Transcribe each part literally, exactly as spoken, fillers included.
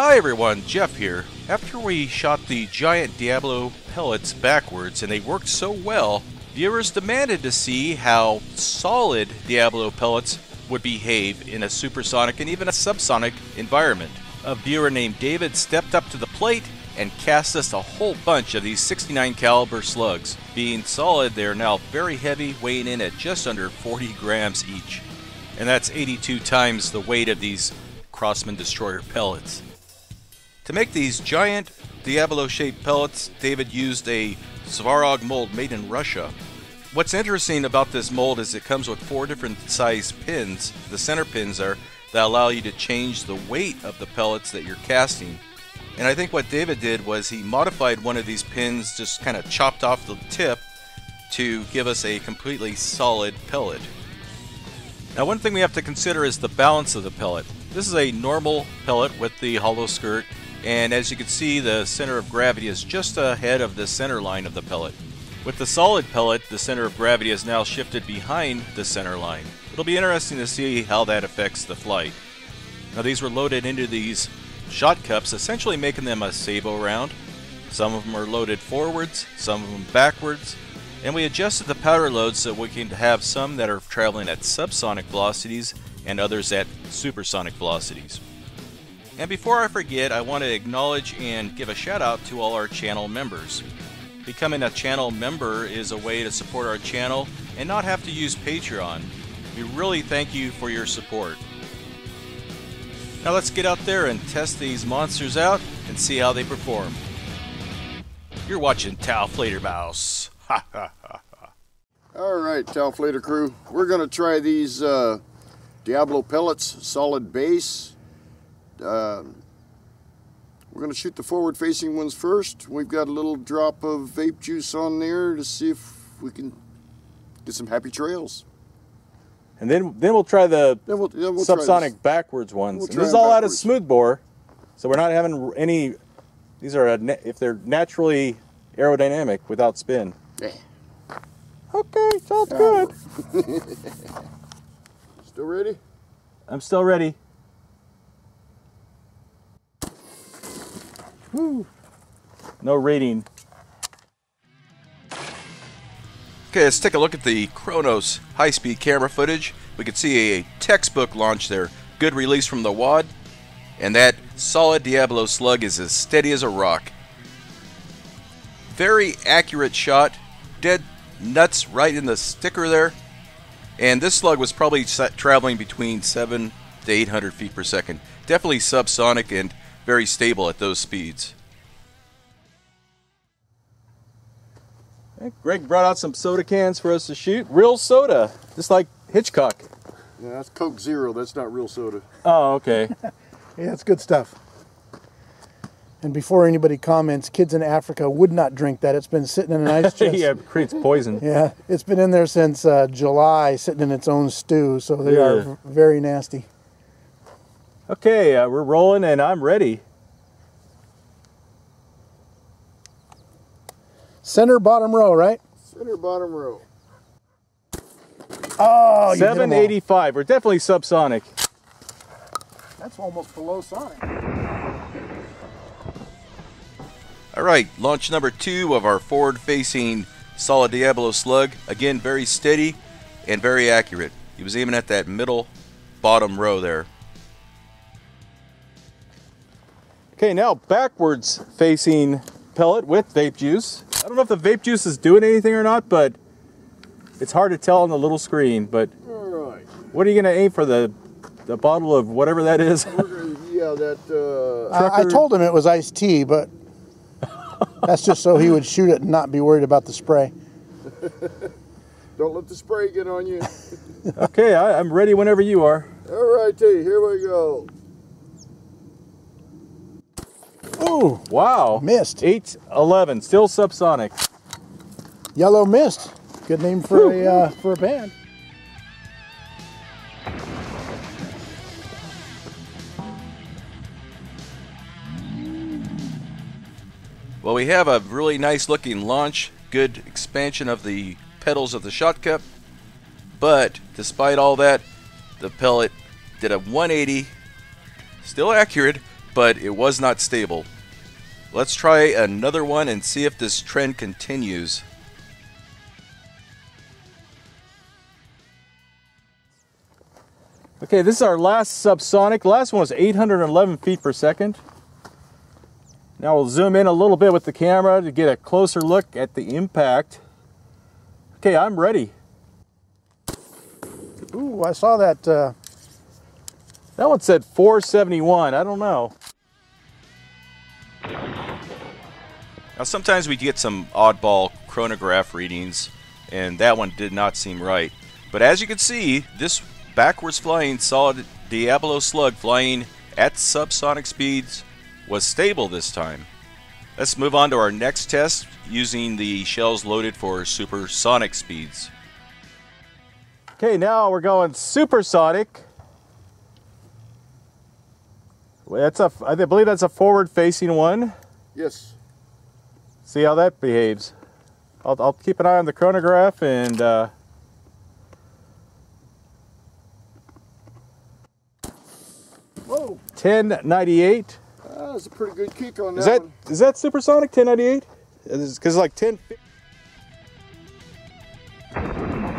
Hi everyone, Jeff here. After we shot the giant Diablo pellets backwards and they worked so well, viewers demanded to see how solid Diablo pellets would behave in a supersonic and even a subsonic environment. A viewer named David stepped up to the plate and cast us a whole bunch of these sixty-nine caliber slugs. Being solid, they are now very heavy, weighing in at just under forty grams each. And that's eighty-two times the weight of these Crossman Destroyer pellets. To make these giant Diablo-shaped pellets, David used a Svarog mold made in Russia. What's interesting about this mold is it comes with four different size pins. The center pins are that allow you to change the weight of the pellets that you're casting. And I think what David did was he modified one of these pins, just kind of chopped off the tip to give us a completely solid pellet. Now, one thing we have to consider is the balance of the pellet. This is a normal pellet with the hollow skirt, and as you can see, the center of gravity is just ahead of the center line of the pellet. With the solid pellet, the center of gravity is now shifted behind the center line. It'll be interesting to see how that affects the flight. Now, these were loaded into these shot cups, essentially making them a sabo round. Some of them are loaded forwards, some of them backwards, and we adjusted the powder loads so we can have some that are traveling at subsonic velocities and others at supersonic velocities. And before I forget, I want to acknowledge and give a shout out to all our channel members. Becoming a channel member is a way to support our channel and not have to use Patreon. We really thank you for your support. Now let's get out there and test these monsters out and see how they perform. You're watching TAOFlederMaus. Ha ha ha ha. Alright, TAOFleder crew, we're going to try these uh, Diablo pellets, solid base. Uh, we're going to shoot the forward facing ones first. We've got a little drop of vape juice on there to see if we can get some happy trails. And then, then we'll try the then we'll, then we'll subsonic try backwards ones. We'll this is all backwards. Out of smooth bore, so we're not having any. These are a, if they're naturally aerodynamic without spin. Yeah. Okay, sounds um. good. Still ready? I'm still ready. Woo. No rating. Okay, let's take a look at the Chronos high-speed camera footage. We can see a textbook launch there. Good release from the wad. And that solid Diablo slug is as steady as a rock. Very accurate shot. Dead nuts right in the sticker there. And this slug was probably traveling between seven to eight hundred feet per second. Definitely subsonic and very stable at those speeds. Greg brought out some soda cans for us to shoot. Real soda, just like Hitchcock. Yeah, that's Coke Zero. That's not real soda. Oh, okay. Yeah, it's good stuff. And before anybody comments, kids in Africa would not drink that. It's been sitting in an ice chest. Yeah, it creates poison. Yeah, it's been in there since uh, July, sitting in its own stew, so they yeah. are very nasty. Okay, uh, we're rolling and I'm ready. Center bottom row, right? Center bottom row. Oh, you seven eighty-five. We're definitely subsonic. That's almost below sonic. All right, launch number two of our forward-facing solid Diablo slug. Again, very steady and very accurate. He was aiming at that middle bottom row there. Okay, now backwards-facing pellet with vape juice. I don't know if the vape juice is doing anything or not, but it's hard to tell on the little screen. But right. What are you going to aim for, the the bottle of whatever that is? Gonna, yeah, that. Uh, I, I told him it was iced tea, but that's just so he would shoot it and not be worried about the spray. Don't let the spray get on you. Okay, I, I'm ready whenever you are. All right, T. Here we go. Ooh, wow. Missed. eight eleven, still subsonic. Yellow Mist. Good name for a, uh, for a band. Well, we have a really nice looking launch. Good expansion of the pedals of the shot cup. But despite all that, the pellet did a one eighty. Still accurate. but it was not stable. Let's try another one and see if this trend continues. Okay, this is our last subsonic. Last one was eight hundred eleven feet per second. Now we'll zoom in a little bit with the camera to get a closer look at the impact. Okay, I'm ready. Ooh, I saw that. Uh... That one said four seventy-one. I don't know. Now sometimes we get some oddball chronograph readings, and that one did not seem right. But as you can see, this backwards flying solid Diablo slug flying at subsonic speeds was stable this time. Let's move on to our next test using the shells loaded for supersonic speeds. Okay, now we're going supersonic. That's a, I believe that's a forward-facing one. Yes. See how that behaves. I'll, I'll keep an eye on the chronograph and... Uh, Whoa. ten ninety-eight. That was a pretty good kick on that. Is that one. Is that supersonic ten ninety-eight? Because like ten. Well,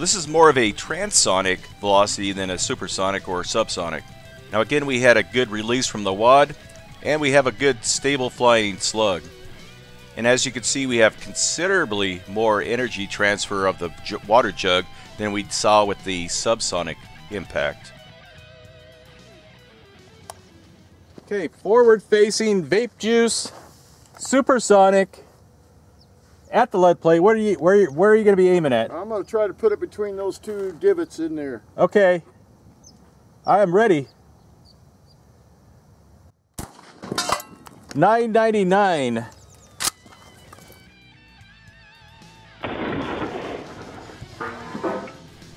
this is more of a transonic velocity than a supersonic or subsonic. Now again, we had a good release from the wad, and we have a good stable flying slug. And as you can see, we have considerably more energy transfer of the j water jug than we saw with the subsonic impact. Okay, forward-facing vape juice, supersonic, at the lead plate. Where are you? Where, where are you going to be aiming at? I'm going to try to put it between those two divots in there. Okay, I am ready. nine ninety-nine.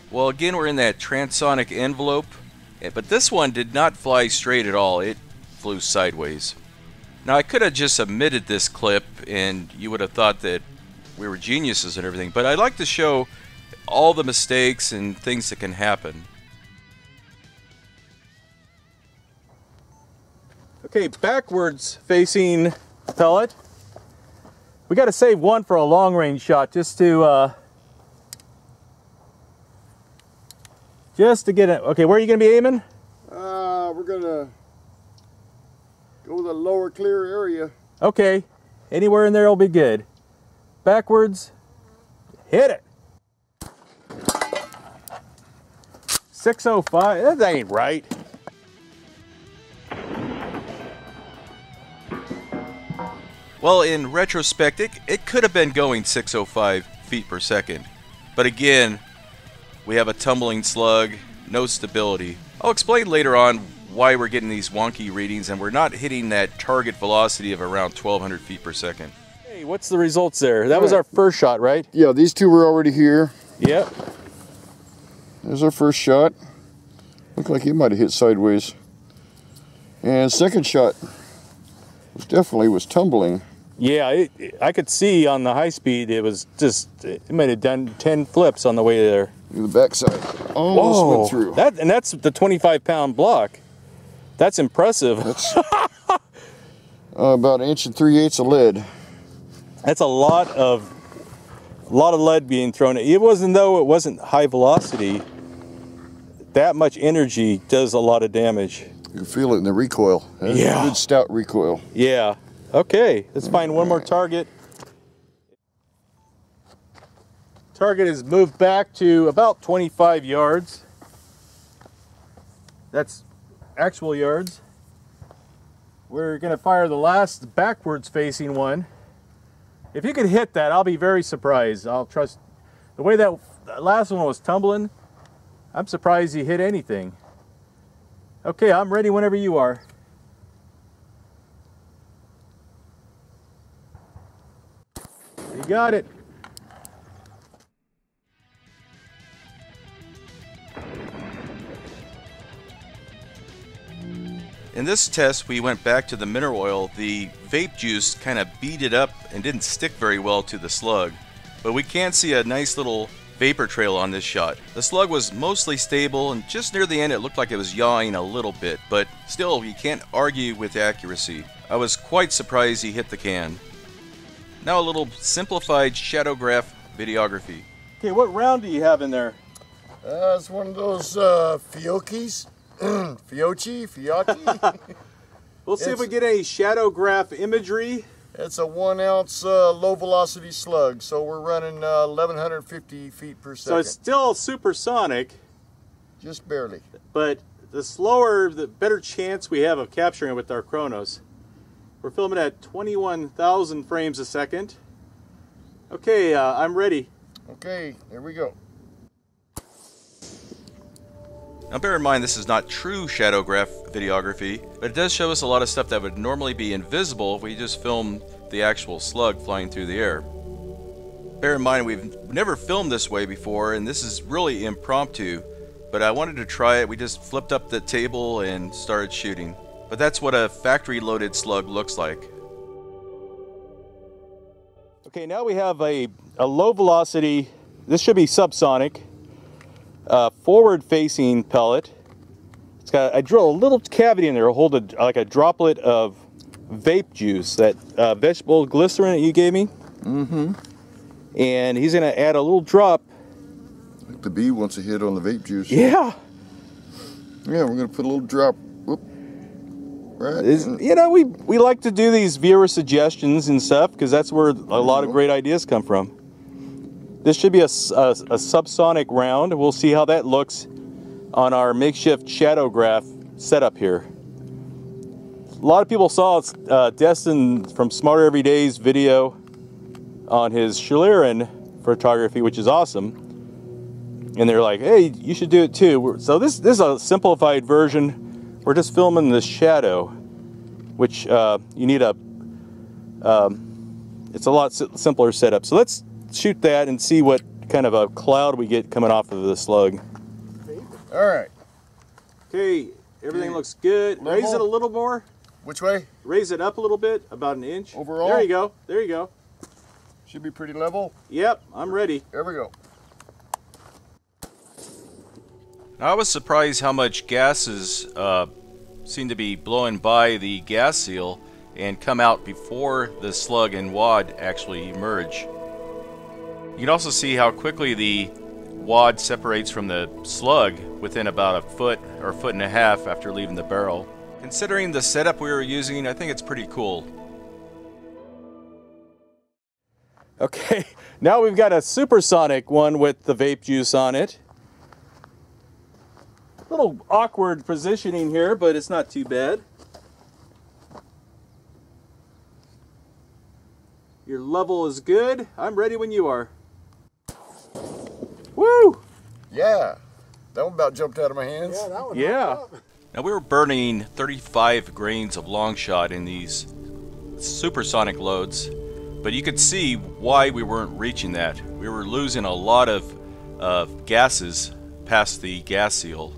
Well, again, we're in that transonic envelope, but this one did not fly straight at all. It flew sideways. Now I could have just omitted this clip and you would have thought that we were geniuses and everything, but I like to show all the mistakes and things that can happen. Okay, backwards facing pellet. We got to save one for a long range shot just to uh, just to get it. Okay, where are you going to be aiming? Uh, we're going to go the lower clear area. Okay, anywhere in there will be good. Backwards, hit it. six oh five, that ain't right. Well, in retrospect, it, it could have been going six oh five feet per second. But again, we have a tumbling slug, no stability. I'll explain later on why we're getting these wonky readings and we're not hitting that target velocity of around twelve hundred feet per second. Hey, what's the results there? That was our first shot, right? Yeah, these two were already here. Yep. There's our first shot. Looked like it might have hit sideways. And second shot was definitely was tumbling. Yeah, it, it, I could see on the high speed it was just, it might have done ten flips on the way there. The backside almost Whoa. Went through. That, and that's the twenty-five pound block. That's impressive. That's uh, about an inch and three eighths of lead. That's a lot of, a lot of lead being thrown. It wasn't though. It wasn't high velocity. That much energy does a lot of damage. You can feel it in the recoil. That's yeah. A good stout recoil. Yeah. Okay. Let's find one more target. Target is moved back to about twenty-five yards. That's actual yards. We're going to fire the last backwards facing one. If you could hit that, I'll be very surprised. I'll trust the way that last one was tumbling. I'm surprised he hit anything. Okay, I'm ready whenever you are. You got it. In this test, we went back to the mineral oil. The vape juice kind of beat it up and didn't stick very well to the slug. But we can see a nice little vapor trail on this shot. The slug was mostly stable, and just near the end it looked like it was yawing a little bit, but still, you can't argue with accuracy. I was quite surprised he hit the can. Now a little simplified shadowgraph videography. Okay, what round do you have in there? Uh, it's one of those uh, Fiocchis. Fiocchi, Fiocchi. We'll see it's, if we get any shadowgraph imagery. It's a one ounce uh, low velocity slug, so we're running uh, eleven fifty feet per second. So it's still supersonic. Just barely. But the slower, the better chance we have of capturing it with our Chronos. We're filming at twenty-one thousand frames a second. Okay, uh, I'm ready. Okay, there we go. Now bear in mind, this is not true shadowgraph videography, but it does show us a lot of stuff that would normally be invisible if we just filmed the actual slug flying through the air. Bear in mind, we've never filmed this way before, and this is really impromptu, but I wanted to try it. We just flipped up the table and started shooting. But that's what a factory-loaded slug looks like. Okay, now we have a, a low velocity, this should be subsonic, Uh, forward-facing pellet. It's got. I drill a little cavity in there to hold a, like a droplet of vape juice, that uh, vegetable glycerin that you gave me. Mm-hmm. And he's gonna add a little drop. Like the bee wants a hit on the vape juice. Yeah. Yeah, we're gonna put a little drop. Whoop. Right. It's, you know, we we like to do these viewer suggestions and stuff because that's where a lot of great ideas come from. This should be a, a, a subsonic round. We'll see how that looks on our makeshift shadowgraph setup here. A lot of people saw uh, Destin from Smarter Everyday's video on his Schlieren photography, which is awesome. And they're like, hey, you should do it too. So this, this is a simplified version. We're just filming the shadow, which uh, you need a, um, it's a lot simpler setup. So let's shoot that and see what kind of a cloud we get coming off of the slug. All right. Okay, everything looks good. Level. Raise it a little more. Which way? Raise it up a little bit, about an inch. Overall? There you go, there you go. Should be pretty level. Yep, I'm ready. There we go. I was surprised how much gases uh, seemed to be blowing by the gas seal and come out before the slug and wad actually emerge. You can also see how quickly the wad separates from the slug within about a foot or foot and a half after leaving the barrel. Considering the setup we were using, I think it's pretty cool. Okay, now we've got a supersonic one with the vape juice on it. A little awkward positioning here, but it's not too bad. Your level is good. I'm ready when you are. Woo! Yeah, that one about jumped out of my hands. Yeah, that one. Yeah. Now we were burning thirty-five grains of long shot in these supersonic loads, but you could see why we weren't reaching that. We were losing a lot of uh, gases past the gas seal.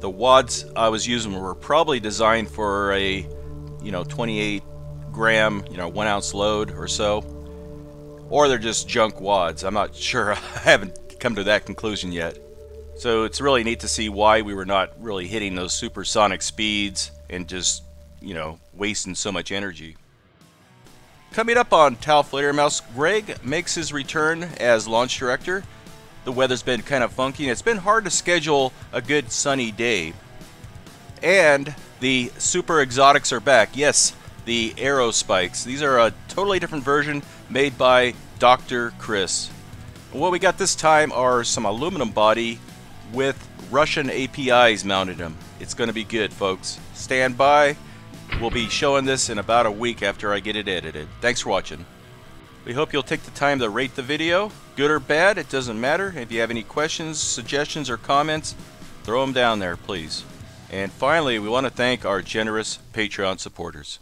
The wads I was using were probably designed for a, you know, twenty-eight gram, you know, one ounce load or so, or they're just junk wads. I'm not sure. I haven't come to that conclusion yet. So it's really neat to see why we were not really hitting those supersonic speeds and just, you know, wasting so much energy. Coming up on TAOFlederMaus, Greg makes his return as launch director. The weather's been kind of funky and it's been hard to schedule a good sunny day. And the super exotics are back. Yes, the aero spikes. These are a totally different version made by Doctor Chris. What we got this time are some aluminum body with Russian A P Is mounted them. It's going to be good, folks. Stand by. We'll be showing this in about a week after I get it edited. Thanks for watching. We hope you'll take the time to rate the video. Good or bad, it doesn't matter. If you have any questions, suggestions, or comments, throw them down there, please. And finally, we want to thank our generous Patreon supporters.